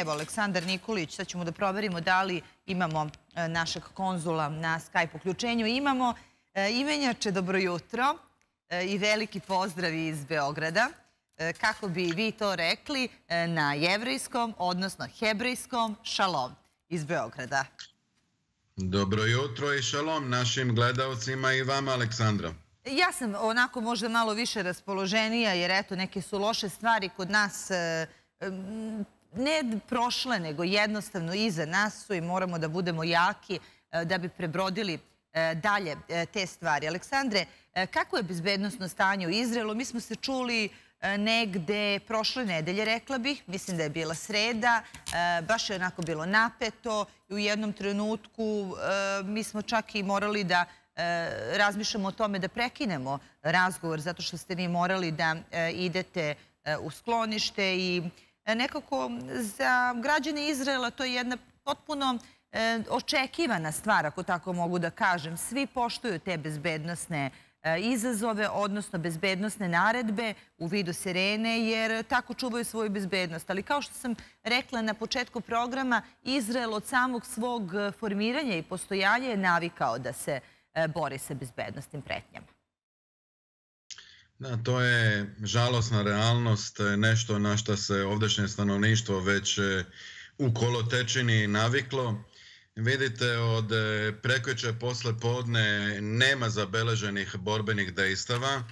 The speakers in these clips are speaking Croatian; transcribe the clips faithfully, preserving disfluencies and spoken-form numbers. Evo, Aleksandar Nikolić, sad ćemo da proverimo da li imamo našeg konzula na Skype uključenju. Imamo imenjače, dobro jutro i veliki pozdrav iz Beograda. Kako bi vi to rekli na jevrijskom, odnosno hebrejskom, šalom iz Beograda. Dobro jutro i šalom našim gledalcima i vama, Aleksandra. Ja sam onako možda malo više raspoloženija, jer eto, neke su loše stvari kod nas ne prošle, nego jednostavno iza nas su i moramo da budemo jaki da bi prebrodili dalje te stvari. Aleksandre, kako je bezbednosno stanje u Izraelu? Mi smo se čuli negde prošle nedelje, rekla bih, mislim da je bila sreda, baš je onako bilo napeto i u jednom trenutku mi smo čak i morali da razmišljamo o tome da prekinemo razgovor zato što ste vi morali da idete u sklonište i nekako za građane Izraela to je jedna potpuno očekivana stvar, ako tako mogu da kažem. Svi poštuju te bezbednosne izazove, odnosno bezbednosne naredbe u vidu sirene, jer tako čuvaju svoju bezbednost. Ali kao što sam rekla na početku programa, Izrael od samog svog formiranja i postojanja je navikao da se bori sa bezbednostnim pretnjama. Da, to je žalosna realnost, nešto na što se ovdašnje stanovništvo već u kolotečini naviklo. Vidite, od prekjuče posle podne nema zabeleženih borbenih dejstava,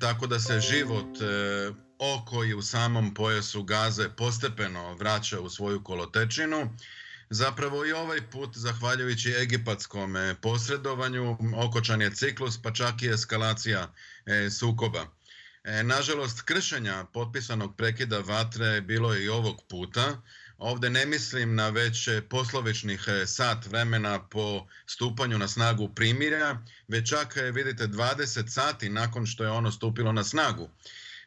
tako da se život oko i u samom pojasu Gaze postepeno vraća u svoju kolotečinu. Zapravo i ovaj put, zahvaljujući egipatskom posredovanju, okočan je ciklus, pa čak i eskalacija sukoba. Nažalost, kršenja potpisanog prekida vatre je bilo i ovog puta. Ovdje ne mislim na već poslovičnih sat vremena po stupanju na snagu primirja, već čak, vidite, dvadeset sati nakon što je ono stupilo na snagu.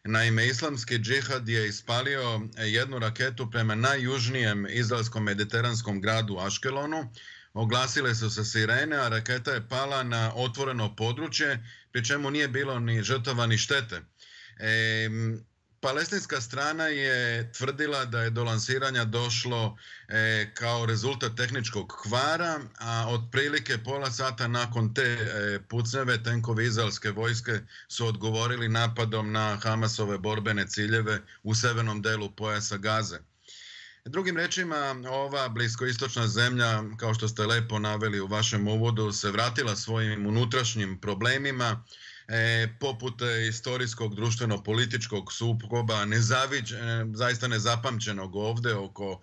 Naime, Islamski džihad je ispalio jednu raketu prema najjužnijem izraelskom mediteranskom gradu Aškelonu. Oglasile su se sirene, a raketa je pala na otvoreno područje, pri čemu nije bilo ni žrtava ni štete. E, Palestinska strana je tvrdila da je do lansiranja došlo e, kao rezultat tehničkog kvara, a otprilike pola sata nakon te e, pucnjave tenkovi izraelske vojske su odgovorili napadom na Hamasove borbene ciljeve u severnom delu pojasa Gaze. Drugim rečima, ova bliskoistočna zemlja, kao što ste lepo naveli u vašem uvodu, se vratila svojim unutrašnjim problemima, poput istorijskog društveno-političkog sukoba, zaista nezapamćenog ovdje oko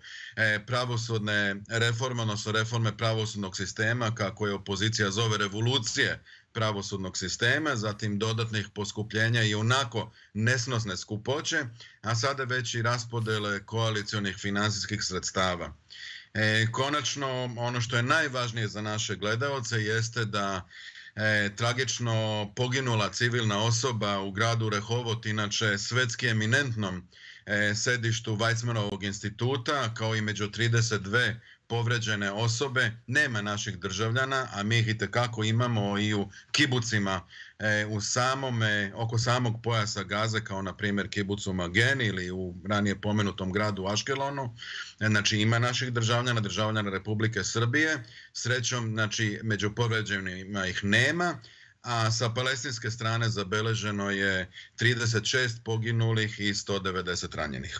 pravosudne reforme, odnosno reforme pravosudnog sistema, kako je opozicija zove revolucije pravosudnog sistema, zatim dodatnih poskupljenja i onako nesnosne skupoće, a sada već i raspodele koalicijonih finansijskih sredstava. Konačno, ono što je najvažnije za naše gledaoce jeste da E, tragično poginula civilna osoba u gradu Rehovot, inače svetski eminentnom e, sedištu Vajcmanovog instituta, kao i među trideset dve povređene osobe, nema naših državljana, a mi ih i tekako imamo i u kibucima e, u samome, oko samog pojasa Gaze, kao na primjer kibucu Mageni ili u ranije pomenutom gradu Aškelonu. E, znači ima naših državljana, državljana Republike Srbije. Srećom, znači, među povređenima ih nema, a sa palestinske strane zabeleženo je trideset šest poginulih i sto devedeset ranjenih.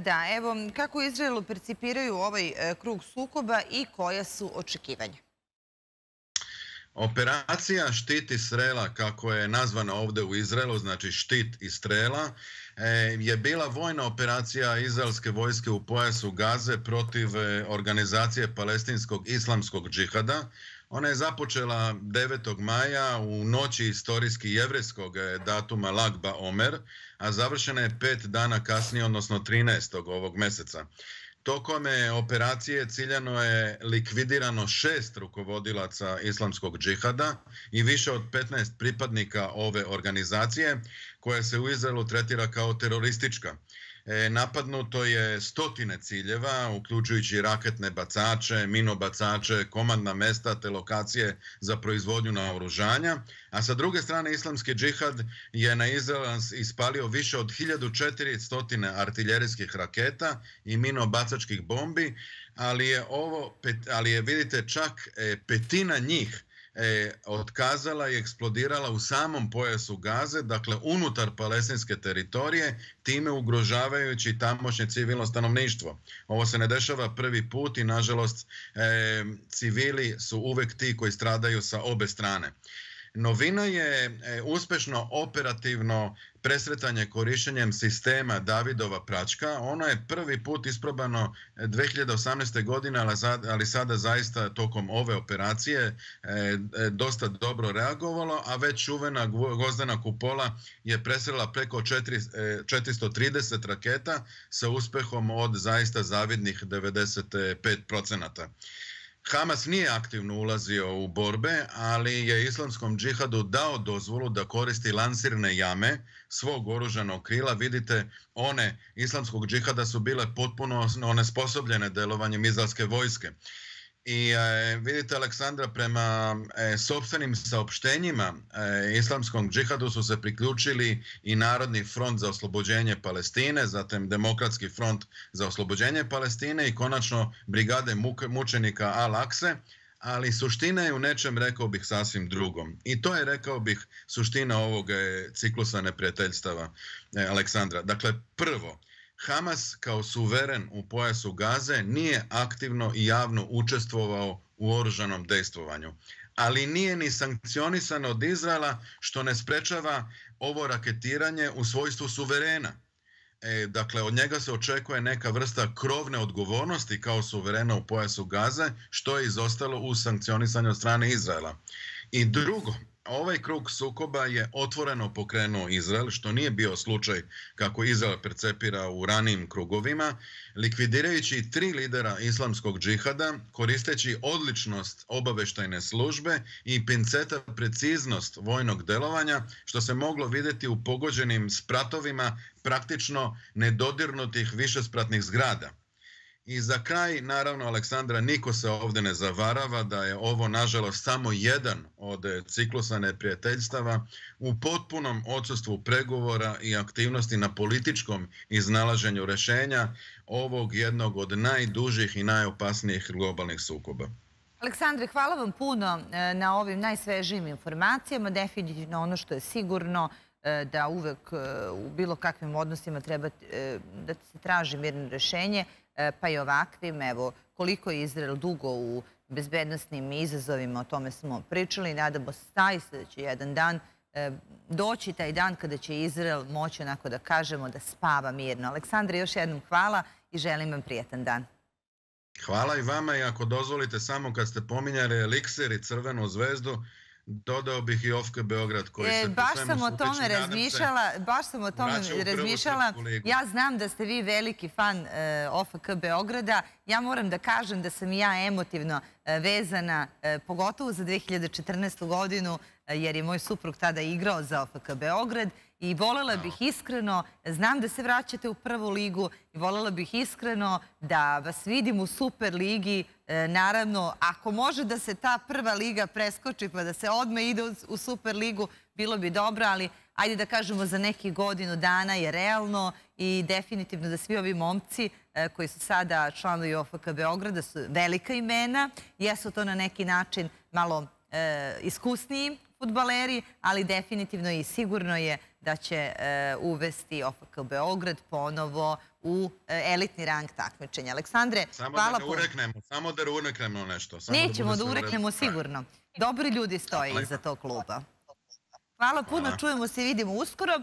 Da, evo, kako u Izraelu percipiraju ovaj krug sukoba i koja su očekivanja? Operacija Štit Izraela, kako je nazvana ovdje u Izraelu, znači Štit Izraela, je bila vojna operacija izraelske vojske u pojasu Gaze protiv organizacije palestinskog islamskog džihada. Ona je započela devetog maja u noći istorijski jevrejskog datuma Lag ba Omer, a završena je pet dana kasnije, odnosno trinaestog ovog meseca. Tokom operacije ciljano je likvidirano šest rukovodilaca islamskog džihada i više od petnaest pripadnika ove organizacije, koja se u Izraelu tretira kao teroristička. Napadnuto je stotine ciljeva, uključujući raketne bacače, minobacače, komandna mesta te lokacije za proizvodnju naoružanja. A sa druge strane, Islamski džihad je na Izrael ispalio više od hiljadu četiristo artiljerijskih raketa i minobacačkih bombi, ali je, ovo, ali je vidite, čak petina njih E, otkazala i eksplodirala u samom pojasu Gaze, dakle unutar palestinske teritorije, time ugrožavajući tamošnje civilno stanovništvo. Ovo se ne dešava prvi put i nažalost e, civili su uvek ti koji stradaju sa obe strane. Novina je e, uspešno operativno presretanje korištenjem sistema Davidova pračka. Ono je prvi put isprobano dve hiljade osamnaeste. godine, ali sada zaista tokom ove operacije e, dosta dobro reagovalo, a već čuvena Gvozdena kupola je presrela preko četiri stotine trideset raketa sa uspehom od zaista zavidnih devedeset pet posto. Hamas nije aktivno ulazio u borbe, ali je Islamskom džihadu dao dozvolu da koristi lansirne jame svog oružanog krila. Vidite, one Islamskog džihada su bile potpuno onesposobljene delovanjem izraelske vojske. I e, vidite, Aleksandra, prema e, sopstvenim saopštenjima e, Islamskom džihadu su se priključili i Narodni front za oslobođenje Palestine, zatim Demokratski front za oslobođenje Palestine i konačno Brigade mučenika Al-Akse, ali suština je u nečem, rekao bih, sasvim drugom. I to je, rekao bih, suština ovog e, ciklusa neprijateljstava, e, Aleksandra. Dakle, prvo, Hamas kao suveren u pojasu Gaze nije aktivno i javno učestvovao u oružanom dejstvovanju, ali nije ni sankcionisan od Izraela, što ne sprečava ovo raketiranje u svojstvu suverena. E, dakle, od njega se očekuje neka vrsta krovne odgovornosti kao suverena u pojasu Gaze, što je izostalo u sankcionisanju od strane Izraela. I drugo, ovaj krug sukoba je otvoreno pokrenuo Izrael, što nije bio slučaj kako Izrael percepira u ranijim krugovima, likvidirajući tri lidera Islamskog džihada, koristeći odličnost obaveštajne službe i pinceta preciznost vojnog delovanja, što se moglo vidjeti u pogođenim spratovima praktično nedodirnutih višespratnih zgrada. I za kraj, naravno, Aleksandra, niko se ovdje ne zavarava da je ovo, nažalost, samo jedan od ciklusa neprijateljstava u potpunom odsustvu pregovora i aktivnosti na političkom iznalaženju rješenja ovog jednog od najdužih i najopasnijih globalnih sukoba. Aleksandre, hvala vam puno na ovim najsvežijim informacijama. Definitivno ono što je sigurno da uvek u bilo kakvim odnosima treba da se traži mirno rješenje, pa i ovakvim. Evo, koliko je Izrael dugo u bezbednosnim izazovima, o tome smo pričali. Nadamo se zaista da će jedan dan doći taj dan kada će Izrael moći, onako da kažemo, da spava mirno. Aleksandre, još jednom hvala i želim vam prijatan dan. Hvala i vama, i ako dozvolite, samo kad ste pominjali eliksir i Crvenu zvezdu, dodao bih i O F K Beograd koji se... Baš sam o tome razmišljala. Baš sam o tome razmišljala. Ja znam da ste vi veliki fan O F K Beograda. Ja moram da kažem da sam ja emotivno vezana, pogotovo za dve hiljade četrnaestu. godinu, jer je moj suprug tada igrao za O F K Beograd. I voljela bih iskreno, znam da se vraćate u prvu ligu, i voljela bih iskreno da vas vidim u Super ligi. Naravno, ako može da se ta prva liga preskoči pa da se odmah ide u Super ligu, bilo bi dobro, ali ajde da kažemo za neki godinu dana je realno, i definitivno da svi ovi momci koji su sada članovi O F K Beograda su velika imena, jesu to na neki način malo iskusniji fudbaleri, ali definitivno i sigurno je da će uvesti O F K Beograd ponovo u elitni rang takmičenja. Aleksandre, hvala puno. Samo da ne ureknemo nešto. Nećemo da ureknemo sigurno. Dobri ljudi stoje iza tog kluba. Hvala puno, čujemo se i vidimo uskoro.